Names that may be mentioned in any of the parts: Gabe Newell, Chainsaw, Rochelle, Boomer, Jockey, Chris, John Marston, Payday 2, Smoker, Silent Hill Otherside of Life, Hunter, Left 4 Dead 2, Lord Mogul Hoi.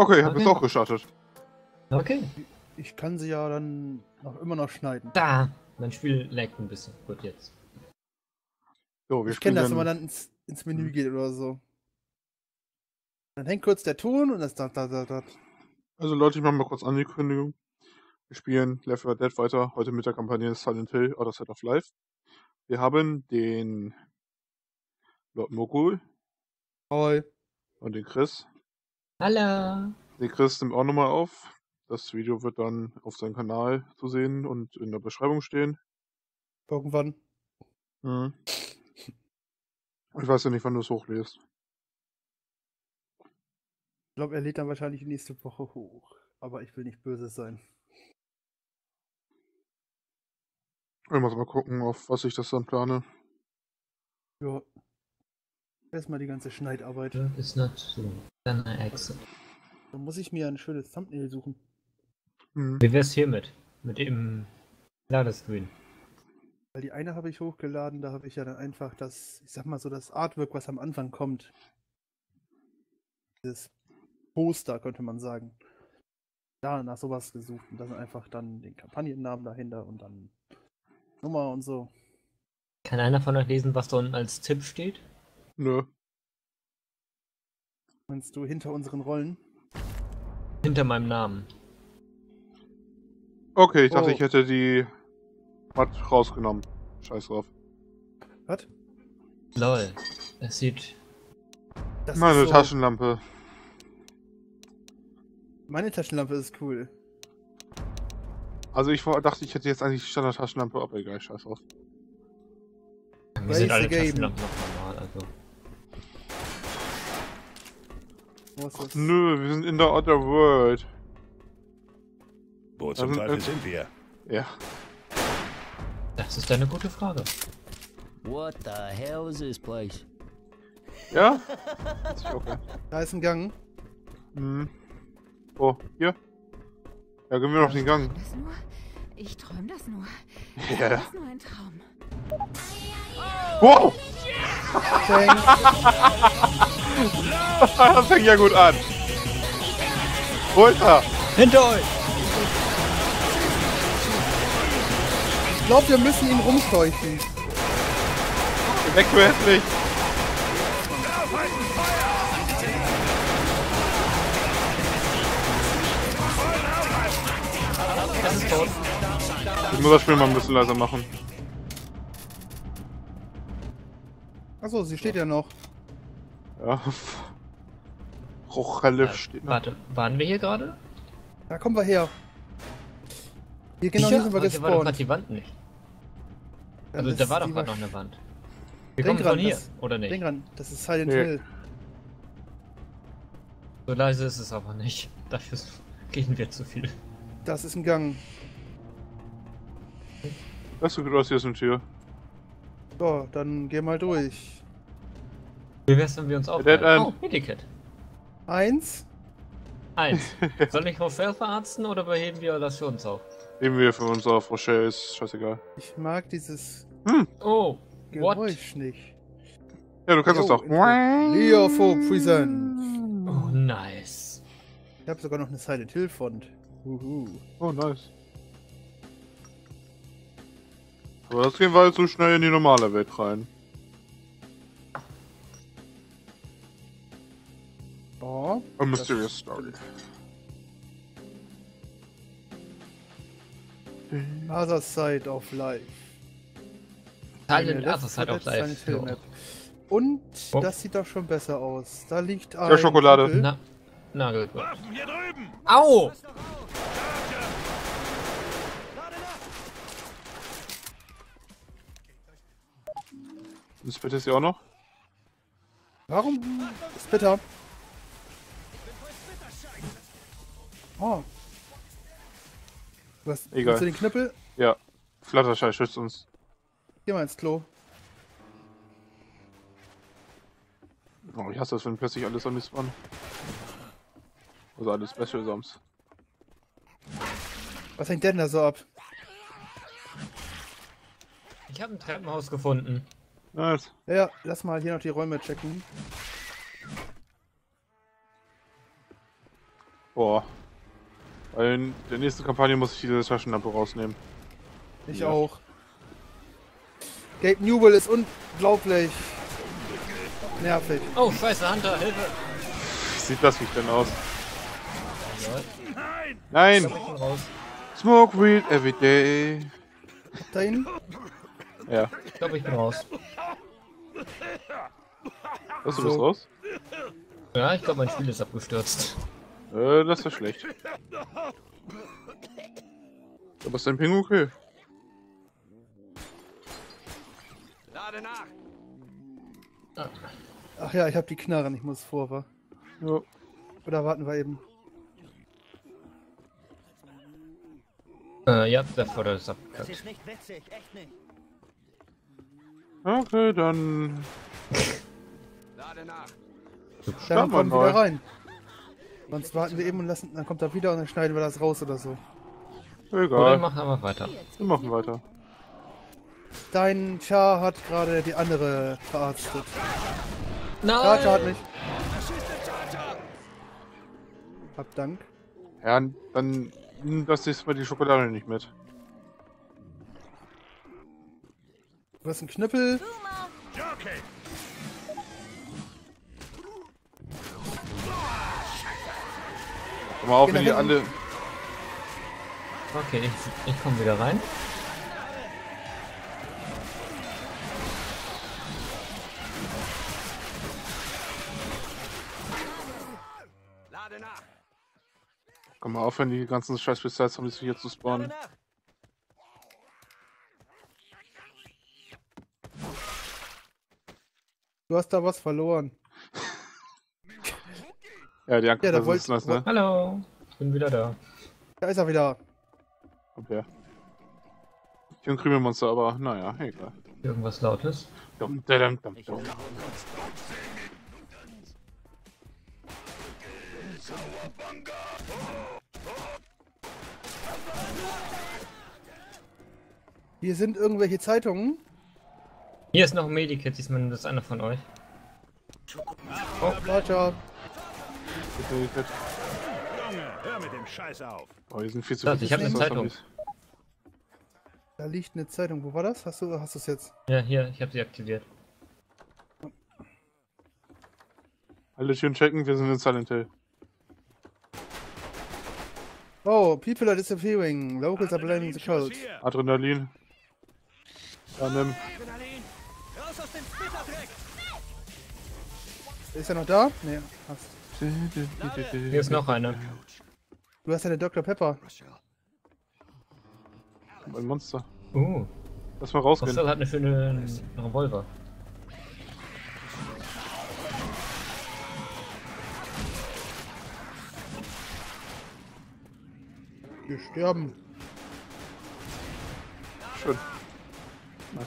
Okay, ich hab es auch gestartet. Okay. Ich kann sie ja dann noch immer noch schneiden. Da! Mein Spiel laggt ein bisschen. Gut, jetzt. So, wir ich kenne das, wenn man dann ins Menü geht oder so. Dann hängt kurz der Ton und das da. Also Leute, ich mache mal kurz Ankündigung. Wir spielen Left 4 Dead weiter, heute mit der Kampagne Silent Hill Otherside of Life. Wir haben den Lord Mogul. Hoi. Und den Chris. Hallo. Den Chris nimmt auch nochmal auf. Das Video wird dann auf seinem Kanal zu sehen und in der Beschreibung stehen. Irgendwann. Mhm. Ich weiß ja nicht, wann du es hochlädst. Ich glaube, er lädt dann wahrscheinlich nächste Woche hoch. Aber ich will nicht böse sein. Ich muss mal gucken, auf was ich das dann plane. Ja. Erstmal die ganze Schneidarbeit. Ist not so. Dann eine Exit. Dann muss ich mir ein schönes Thumbnail suchen. Mhm. Wie wär's hiermit? Mit dem Ladescreen. Weil die eine habe ich hochgeladen, da habe ich ja dann einfach das, ich sag mal so, das Artwork, was am Anfang kommt. Dieses Poster, könnte man sagen. Da nach sowas gesucht und dann einfach dann den Kampagnennamen dahinter und dann Nummer und so. Kann einer von euch lesen, was da unten als Tipp steht? Nö. Meinst du hinter unseren Rollen? Hinter meinem Namen. Okay, ich dachte, ich hätte die Matt rausgenommen. Scheiß drauf. Was? Lol. Es sieht... Meine Taschenlampe. Meine Taschenlampe ist cool. Also ich dachte, ich hätte jetzt eigentlich die Standard-Taschenlampe, aber egal, scheiß drauf. Wir sind alle Taschenlampen noch normal, also... Ach, nö, wir sind in der Other World. Wo zum Teufel sind wir? Ja. Das ist eine gute Frage. What the hell is this place? Ja? Das ist okay. Da ist ein Gang. Mhm. Oh, hier? Ja, gehen wir noch den Gang. Ich träum das nur. Ja. Das ist nur ein Traum. Wow! Das fängt ja gut an. Runter! Hinter euch! Ich glaube, wir müssen ihn rumscheuchen. Weg, du hässlich! Das ist tot. Ich muss das Spiel mal ein bisschen leiser machen. Achso, sie steht ja noch. Ja. Rochelle steht noch. Warte, waren wir hier gerade? Da kommen wir her. Hier genau hier sind wir gespawnt. Da war doch grad die Wand nicht. Also da war doch gerade noch eine Wand. Wir kommen von hier, oder nicht? Denk dran, das ist Silent Hill. So leise ist es aber nicht. Dafür gehen wir zu viel. Das ist ein Gang. Das sieht gut aus, hier ist eine Tür. So, dann geh mal durch. Wie wär's, wenn wir uns aufteilen? Oh, Medikit. Eins. Soll ich Rochelle verarzten oder beheben wir das für uns auf? Heben wir für uns auf. Rochelle ist scheißegal. Ich mag dieses Geräusch nicht. Ja, du kannst es doch. Leo for Prison. Oh, nice. Ich habe sogar noch eine Silent Hill Font. Oh, nice. Aber das gehen wir halt so schnell in die normale Welt rein. Oh. A mysterious story. Other Side of Life. Otherside of Life. Ja. Und das sieht doch schon besser aus. Da liegt ein... Der Schokolade. Nagel. Au! Splitter ist ja auch noch. Warum? Splitter. Oh. Was? Egal. Hast du den Knüppel? Ja. Flatterschei schützt uns. Geh mal ins Klo. Oh, ich hasse das, wenn plötzlich alles am Mist waren. Also alles Special Sams. Was hängt denn da so ab? Ich habe ein Treppenhaus gefunden. Nice. Ja, lass mal hier noch die Räume checken. Boah. Weil in der nächsten Kampagne muss ich diese Taschenlampe rausnehmen. Ich auch. Gabe Newell ist unglaublich nervig. Oh, scheiße, Hunter, Hilfe! Wie sieht das nicht denn aus? Nein! Nein! Smoke weed every day. Da hin? Ja. Ich glaube, ich bin raus. Was, du bist raus? Ja, ich glaube, mein Spiel ist abgestürzt. Das war schlecht. Aber ist dein Ping okay? Lade nach! Ach ja, ich habe die Knarren, ich muss vor, wa? Ja. Oder warten wir eben? Ja, der Vorder ist abgekackt. Das ist nicht witzig, echt nicht. Okay, dann... Lade nach! Dann kommen wir wieder rein. Sonst warten wir eben und lassen, dann kommt er wieder und dann schneiden wir das raus oder so. Egal. Oder wir machen einfach weiter. Wir machen weiter. Dein Char hat gerade die andere verarztet. Nein! Charger hat mich. Hab Dank. Ja, dann nimm das nächste Mal die Schokolade nicht mit. Du hast einen Knüppel. Jockey. Komm mal auf, wenn die alle... Okay, ich komm wieder rein. Komm mal auf, wenn die ganzen Scheiß-Pistols haben, die sich hier zu spawnen. Du hast da was verloren. Ja, die Anker ist das, ne? Hallo, ich bin wieder da. Da ist er wieder. Kommt her. Ich bin ein Krümelmonster, aber naja, egal. Irgendwas Lautes. Dum, dum, dum, dum. Hier sind irgendwelche Zeitungen. Hier ist noch ein Medikit, ich meine, das ist einer von euch. Oh, Leute. Hör mit dem Scheiß auf. Oh, hier sind viel zu viele. Ich habe eine Zeitung. Da liegt eine Zeitung. Wo war das? Hast du es jetzt? Ja, hier. Ich habe sie aktiviert. Alle schön checken. Wir sind in Silent Hill. Oh, people are disappearing. Locals are blaming the cult. Adrenalin. Ja, nimm. Raus aus dem Splitterdreck. Ist er noch da? Nee, passt. Hier ist noch eine. Du hast eine Dr. Pepper. Ein Monster. Lass mal rausgehen. Rochelle hat eine schöne Revolver. Wir sterben. Schön. Nice.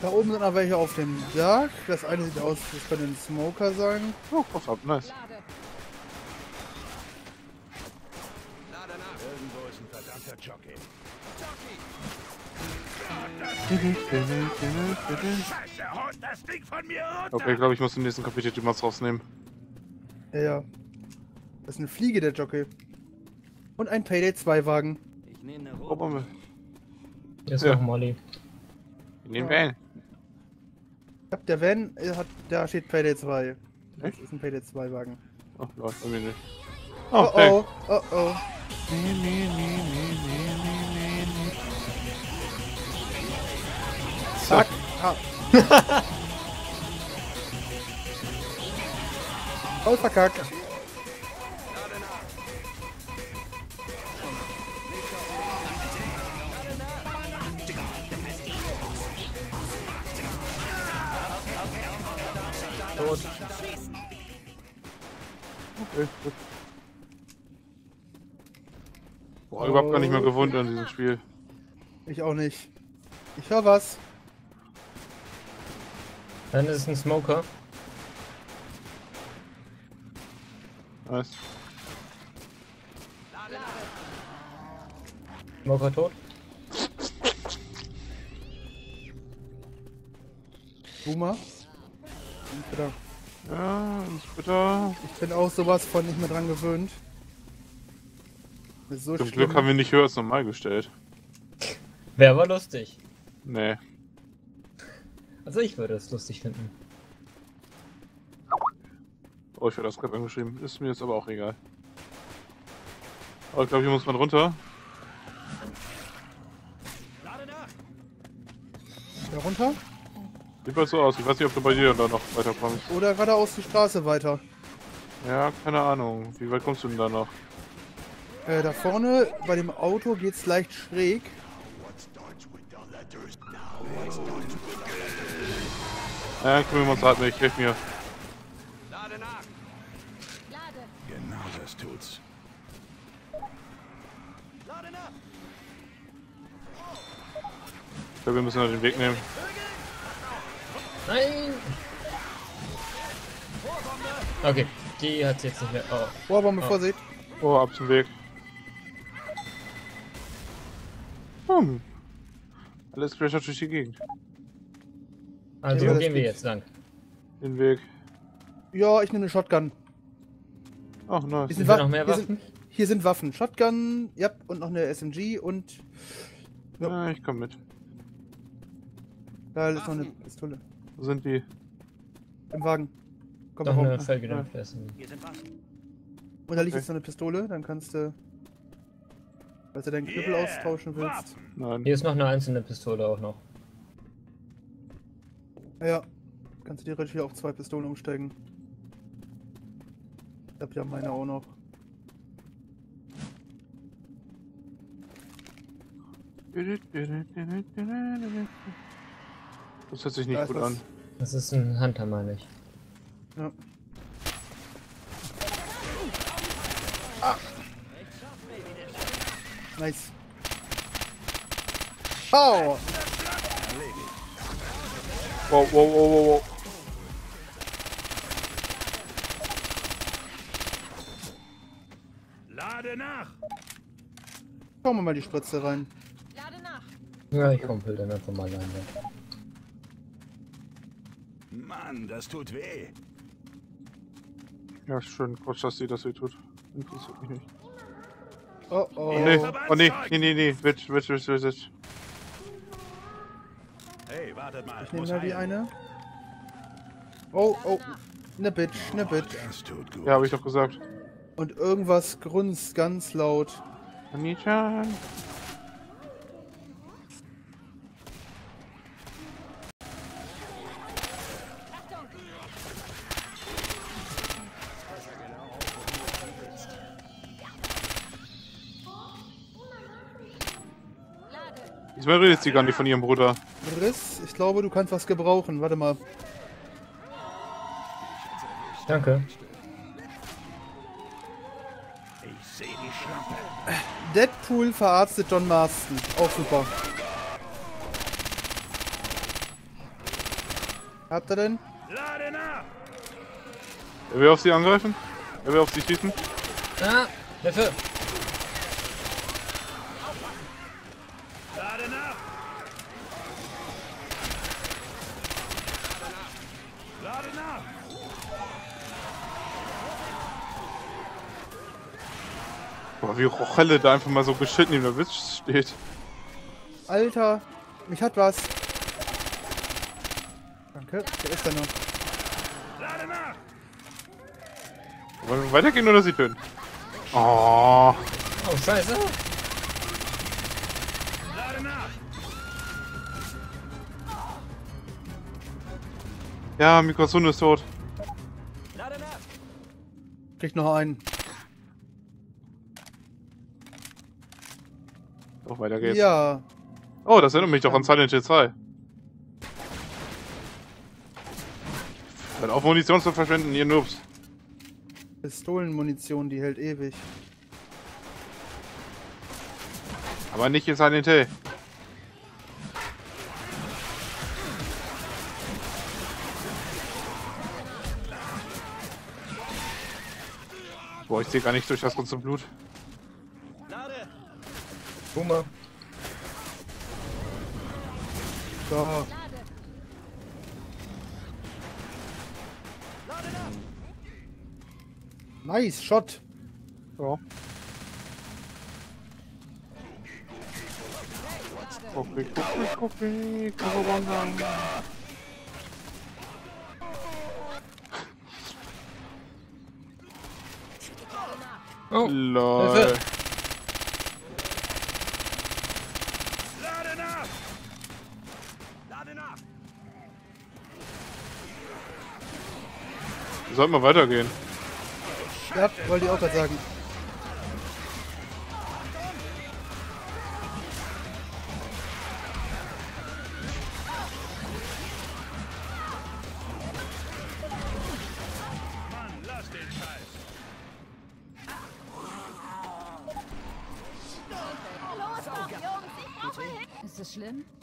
Da oben sind aber welche auf dem Berg. Das eine sieht aus, das könnte ein Smoker sein. Oh, pass ab, nice. Irgendwo ist ein verdammter Jockey. Okay, ich glaube, ich muss im nächsten Kapitel die Mats rausnehmen. Ja. Das ist eine Fliege, der Jockey. Und ein Payday 2 Wagen. Ich nehme eine Rohbombe. Hier ist noch Molly. Nehmen wir ein. Ich hab der Van, da steht Payday 2. Das ist ein Payday 2 Wagen. Oh, läuft irgendwie nicht. Oh, oh, oh, oh. Zack. Voll verkackt. Okay, gut. Boah, überhaupt gar nicht mehr gewohnt an diesem Spiel. Ich auch nicht. Ich höre was. Dann ist es ein Smoker. Nice. Smoker tot. Boomer. Ja, ist bitter. Ich bin auch sowas von nicht mehr dran gewöhnt. So zum schlimm. Glück haben wir nicht höher als normal gestellt. Wäre aber lustig. Nee. Also ich würde es lustig finden. Oh, ich werde das gerade angeschrieben. Ist mir jetzt aber auch egal. Oh, ich glaube, hier muss man runter. Ja, runter? Sieht mal so aus. Ich weiß nicht, ob du bei dir da noch weiterkommst. Oder geradeaus die Straße weiter. Ja, keine Ahnung. Wie weit kommst du denn da noch? Da vorne bei dem Auto geht's leicht schräg. Ja, kümmern wir uns halt nicht. Hilf mir. Lade nach. Lade. Genau das tut's. Lade nach. Ich glaube, wir müssen noch den Weg nehmen. Nein! Okay, die hat's jetzt nicht mehr. Oh, Vorbombe, Vorsicht! Oh, ab zum Weg. Hm. Alles flächert durch die Gegend. Also, wo gehen wir jetzt lang? Den Weg. Ja, ich nehme eine Shotgun. Ach, nice. Hier sind noch mehr Waffen. Hier sind Waffen. Shotgun, ja, und noch eine SMG und... Ja. Na, ich komm mit. Da ist noch eine Pistole. Wo sind die? Im Wagen. Komm mal hoch. Hier sind Waffen. Und da liegt jetzt noch eine Pistole, dann kannst du, falls du deinen Knüppel austauschen willst. Nein. Hier ist noch eine einzelne Pistole auch noch. Ja, kannst du theoretisch hier auf 2 Pistolen umsteigen. Ich hab ja meine auch noch. Das hört sich nicht gut an. Das ist ein Hunter, meine ich. Ja. Ah. Nice. Au! Oh. Wow, wow, wow, wow, wow. Lade nach! Schauen wir mal die Spritze rein. Lade nach! Ja, ich kumpel dann einfach mal rein. Mann, das tut weh! Ja, schön, Quatsch, dass sie das weh tut. Interessiert mich nicht. Oh, oh. Oh, nee, nee, nee, nee. Witch. Hey, wartet mal. Ich nehme da die eine. Oh, oh. Ne Bitch. Ja, hab ich doch gesagt. Und irgendwas grunzt ganz laut. Anichan. Wer redet sie gar nicht von ihrem Bruder? Chris, ich glaube, du kannst was gebrauchen. Warte mal. Danke. Ich seh die Schlampe. Deadpool verarztet John Marston. Auch super. Habt ihr denn? Er will auf sie angreifen? Er will auf sie schießen? Ah, Hilfe! Wie Rochelle da einfach mal so geschnitten neben der Witz steht. Alter, mich hat was. Danke, der ist da noch. Wollen wir weitergehen oder sie töten? Oh. Oh, scheiße. Ja, Mikrosun ist tot. Krieg noch einen. Auch weiter geht's. Ja. Oh, das erinnert mich doch an Silent Hill 2. Hört auf, Munition zu verschwenden, ihr Noobs. Pistolenmunition, die hält ewig. Aber nicht in Silent Hill. Boah, ich sehe gar nicht durch das ganze Blut. Boomer. So. Nice Shot. Ja. Copy, copy, copy, Kawabanga. Oh, lol. Sollten wir weitergehen? Ja, wollte ich auch gerade sagen.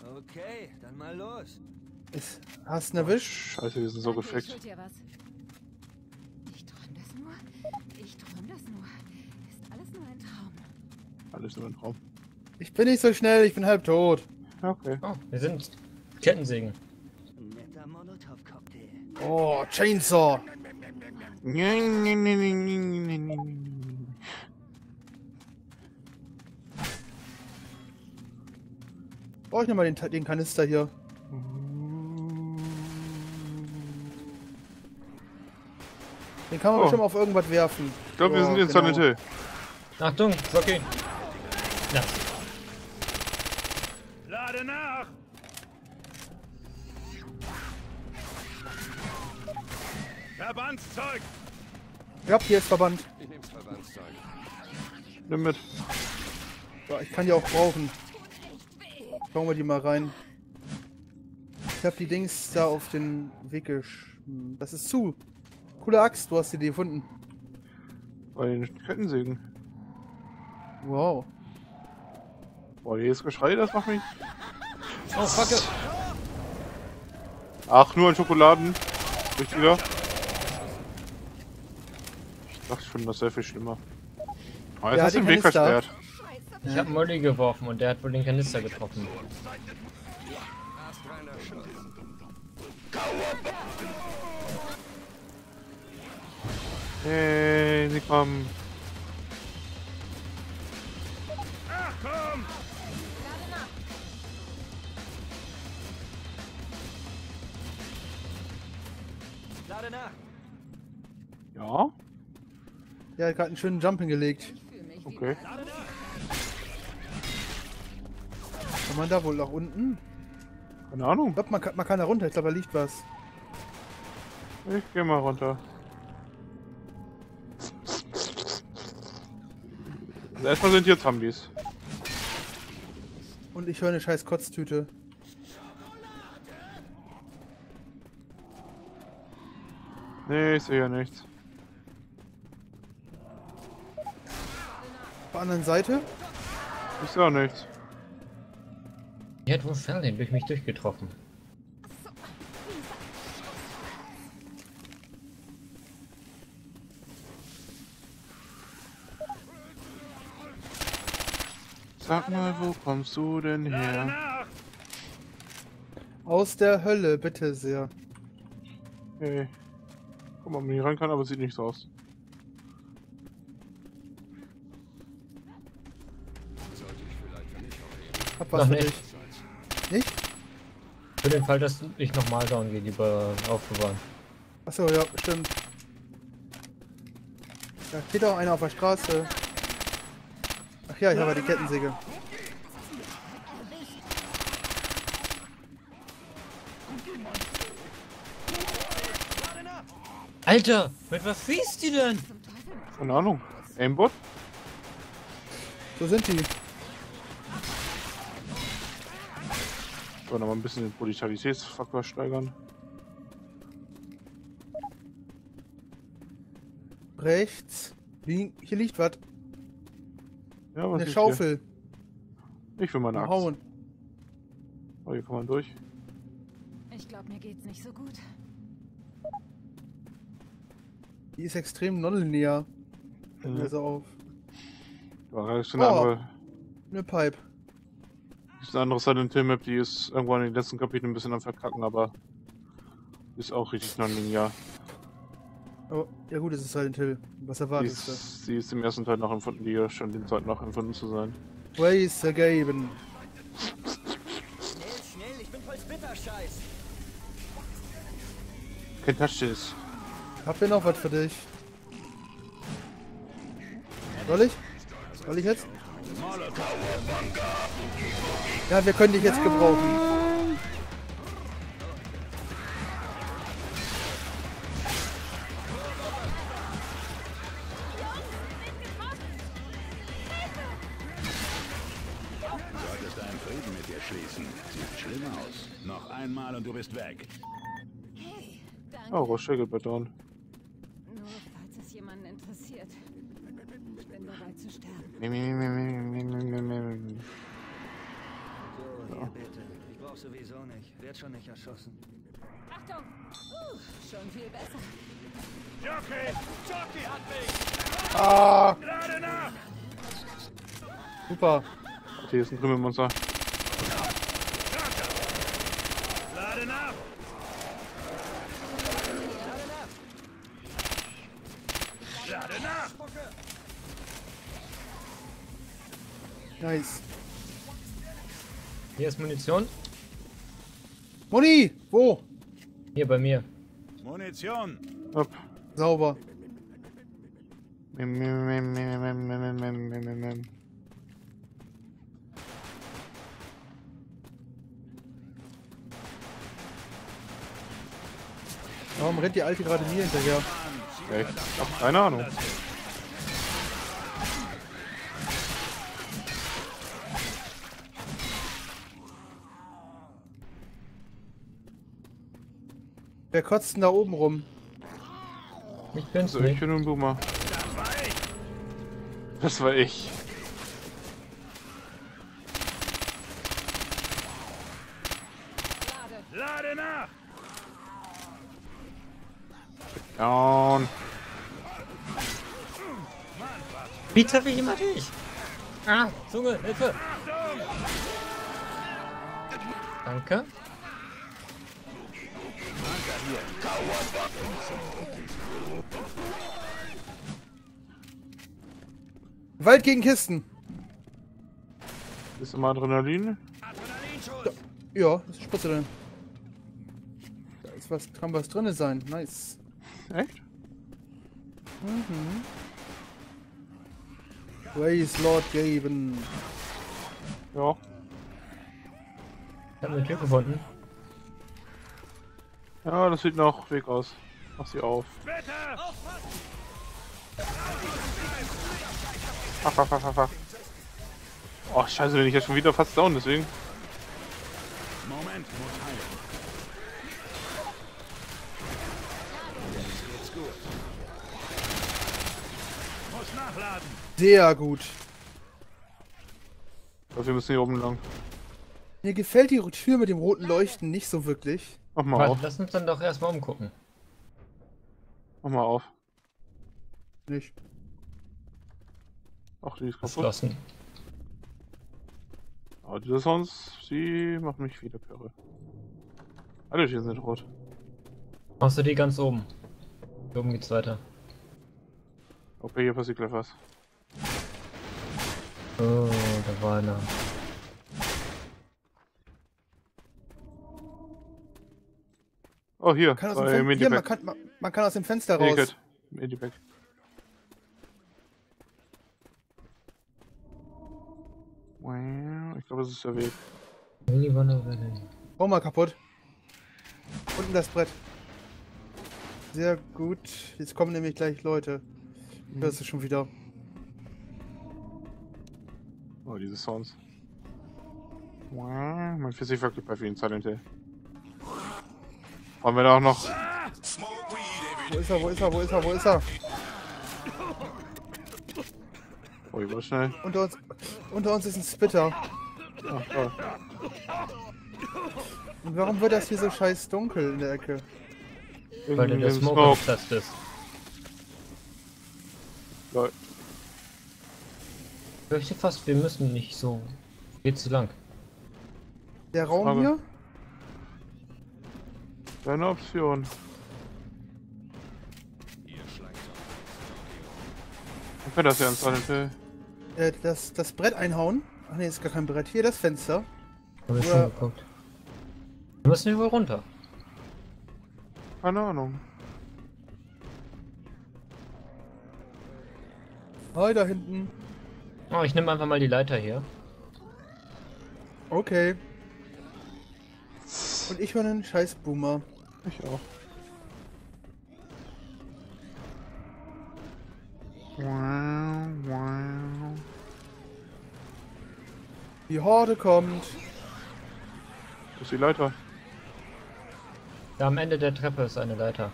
Okay, dann mal los. Hast du erwischt? Scheiße, wir sind so gefickt. Ich träum das nur. Ich träum das nur. Ist alles nur ein Traum. Alles nur ein Traum. Ich bin nicht so schnell, ich bin halb tot. Okay. Oh, wir sind Kettensägen. Oh, Chainsaw. Brauche ich nochmal den Kanister hier. Den kann man bestimmt auf irgendwas werfen. Ich glaube, wir sind in Silent Hill. Achtung, Jockey. Ja. Lade nach! Verbandszeug! Ja, hier ist Verband. Ich nehm's Verbandszeug. Nimm mit. Ja, ich kann die auch brauchen. Schauen wir die mal rein. Ich hab die Dings da auf den Weg geschmissen. Das ist zu. Coole Axt, du hast die gefunden. Bei den Kettensägen. Wow. Boah, dieses Geschrei, das macht mich... Oh, fuck it. Ach, nur ein Schokoladen. Richtig wieder. Ich dachte schon, das wäre viel schlimmer. Oh, jetzt hast du den Weg versperrt. Ich hab Molly geworfen und der hat wohl den Kanister getroffen. Hey, sie kommen. Ach komm! Lade nach! Ja? Ja, ich hab einen schönen Jump hingelegt. Okay. Kann man da wohl nach unten? Keine Ahnung. Ich glaube, man kann da runter. Ich glaube, da liegt was. Ich geh mal runter. Also erstmal sind hier Zombies. Und ich höre eine scheiß Kotztüte. Nee, ich sehe ja nichts. Auf der anderen Seite? Ich sehe auch nichts. Die hat wohl Fernsehen durch mich durchgetroffen. Sag mal, wo kommst du denn her? Aus der Hölle, bitte sehr. Hey. Guck mal, ob man hier rein kann, aber sieht nicht so aus. Hab was für dich. Nicht? Für den Fall, dass ich nochmal down gehe, lieber aufbewahren. Achso, ja, stimmt. Da steht auch einer auf der Straße. Ach ja, ich habe die Kettensäge. Alter, mit was schießt die denn? Keine Ahnung. Aimbot? So sind die. Sollen wir mal ein bisschen den Brutalitätsfaktor steigern. Rechts. Hier liegt was. Ja, was? Eine Schaufel. Hier? Ich will mal eine Axt. Oh, hier kann man durch. Ich glaube, mir geht's nicht so gut. Die ist extrem nonlinear. Fällt mir so auf. Da ist schon eine andere. Eine Pipe. Das ist eine andere Silent Hill Map, die ist irgendwann in den letzten Kapiteln ein bisschen am Verkacken, aber ist auch richtig nonlinear. Oh, ja gut, es ist Silent Hill. Was erwartest du? Sie ist im ersten Teil noch empfunden, die ja schon den zweiten noch empfunden zu sein. Ways ergeben. Schnell, ich bin voll Splitter-Scheiß. Kein Taschis. Hab hier noch was für dich. Soll ich? Soll ich jetzt? Ja, wir können dich jetzt gebrauchen. Einmal und du bist weg. Hey, danke. Oh, Rochelle geht bald dran. Nur falls es jemanden interessiert. Ich bin bereit zu sterben. So, hier bitte. Ich brauch sowieso nicht. Werd schon nicht erschossen. Achtung! Schon viel besser. Jockey! Jockey hat mich! Ah! Gerade nach! Super. Hier ist ein Krümelmonster. Nice. Hier ist Munition. Muni! Wo? Hier bei mir. Munition! Hopp. Sauber. Warum rennt die Alte gerade mir hinterher? Echt? Ach, keine Ahnung. Wer kotzt denn da oben rum? Ich bin's nicht. Ich bin nur ein Boomer. Das war ich. Lade nach! Down! Wie treffe ich immer dich? Ah, Zunge, Hilfe! Danke. Wald gegen Kisten. Ist immer Adrenalin? Ja, das ist Spritze drin. Da ist was, kann was drin sein. Nice. Echt? Mhm. Ways Lord geben. Ja. Ich hab eine Tür gefunden. Ja, das sieht noch Weg aus. Mach sie auf. Ach. Oh, scheiße, bin ich ja schon wieder fast down, deswegen. Moment, muss nachladen. Sehr gut. Ich glaub, wir müssen hier oben lang. Mir gefällt die Tür mit dem roten Leuchten nicht so wirklich. Mach mal warte, auf. Lass uns dann doch erstmal umgucken. Mach mal auf. Nicht. Ach, die ist kaputt. Geschlossen. Aber dieser Sounds, sie macht mich wieder Pöre. Alle Türen sind rot. Machst du die ganz oben? Hier oben geht's weiter. Okay, hier passiert gleich was. Oh, da war einer. Oh, hier, man kann aus dem Fenster raus. Medipack. Ich glaube, das ist der Weg. Oh, mal kaputt. Unten das Brett. Sehr gut. Jetzt kommen nämlich gleich Leute. Hörst du schon wieder. Oh, diese Sounds. Man fühlt sich wirklich bei vielen Silent Hill. Haben wir da auch noch. Wo ist er? Oh, ich war schnell. Unter uns ist ein Splitter. Ach, oh. Und warum wird das hier so scheiß dunkel in der Ecke? Weil in der Smoker geplatzt ist. Lol. Ich möchte fast, wir müssen nicht so. Geht zu lang. Der Raum hier? Deine Option. Hier kennt man das ja in Silent Hill. Das Brett einhauen. Ach ne, ist gar kein Brett. Hier das Fenster. Hab ich schon geguckt. Wir müssen hier wohl runter. Keine Ahnung. Hi, da hinten. Oh, ich nehme einfach mal die Leiter hier. Okay. Und ich war ein scheiß Boomer. Ich auch. Wow, wow. Die Horde kommt. Wo ist die Leiter? Da am Ende der Treppe ist eine Leiter.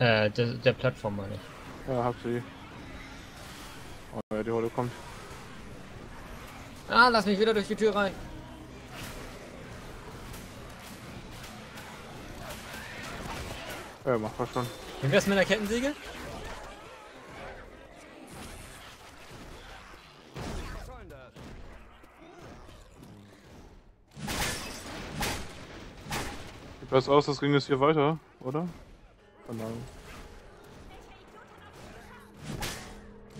Der Plattform meine ich. Ja, hab sie. Oh ja, die Horde kommt. Ah, lass mich wieder durch die Tür rein. Ja, mach mal schon. Wie wär's mit einer Kettensäge? Sieht was aus, das ging jetzt hier weiter, oder?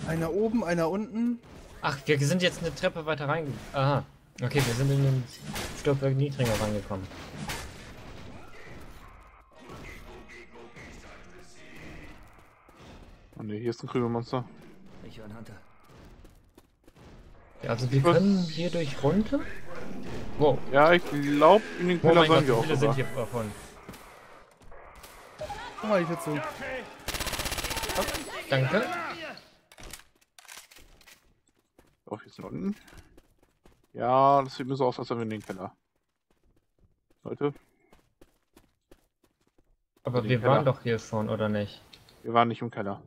Einer oben, einer unten. Ach, wir sind jetzt eine Treppe weiter reingegangen. Aha. Okay, wir sind in den Stockwerk niedriger reingekommen. Oh ne, hier ist ein Krümelmonster. Ich höre einen Hunter. Ja, also wir können hier durch runter? Wow. Ja, ich glaube, in den Keller sollen wir auch. Viele sind hier davon. Guck mal, ich jetzt so. Oh, danke. Auch jetzt noch unten. Ja, das sieht mir so aus, als wären wir in den Keller. Leute. Aber wir waren doch hier schon, oder nicht? Wir waren nicht im Keller.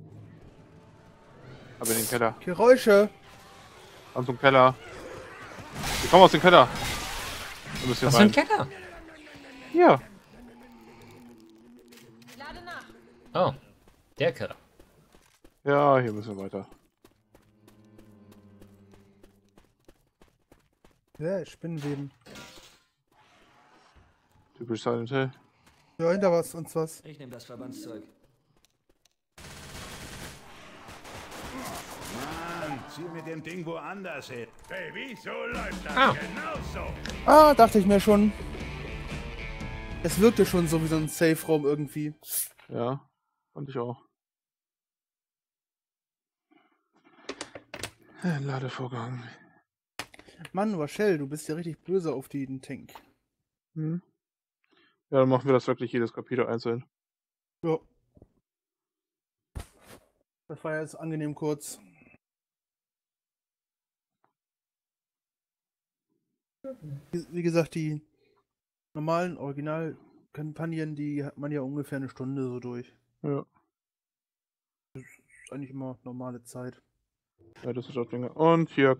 Aber in den Keller. Geräusche! Aus dem Keller. Wir kommen aus dem Keller. Wir müssen hier rein. Aus dem Keller? Ja. Oh, der Keller. Ja, hier müssen wir weiter. Ja, Spinnenweben. Typisch Silent Hill. Ja, hinter was, uns was. Ich nehme das Verbandszeug. Mann, zieh mit dem Ding woanders hin. Baby, so läuft das genauso. Ah, dachte ich mir schon. Es wirkte schon so wie so ein Safe-Raum irgendwie. Ja, fand ich auch. Ladevorgang. Mann, Rochelle, du bist ja richtig böse auf den Tank. Hm. Ja, dann machen wir das wirklich jedes Kapitel einzeln. Ja. Das war jetzt angenehm kurz. Wie gesagt, die normalen Originalkampagnen, die hat man ja ungefähr eine Stunde so durch. Ja. Das ist eigentlich immer normale Zeit. Ja, das ist auch länger. Und hier...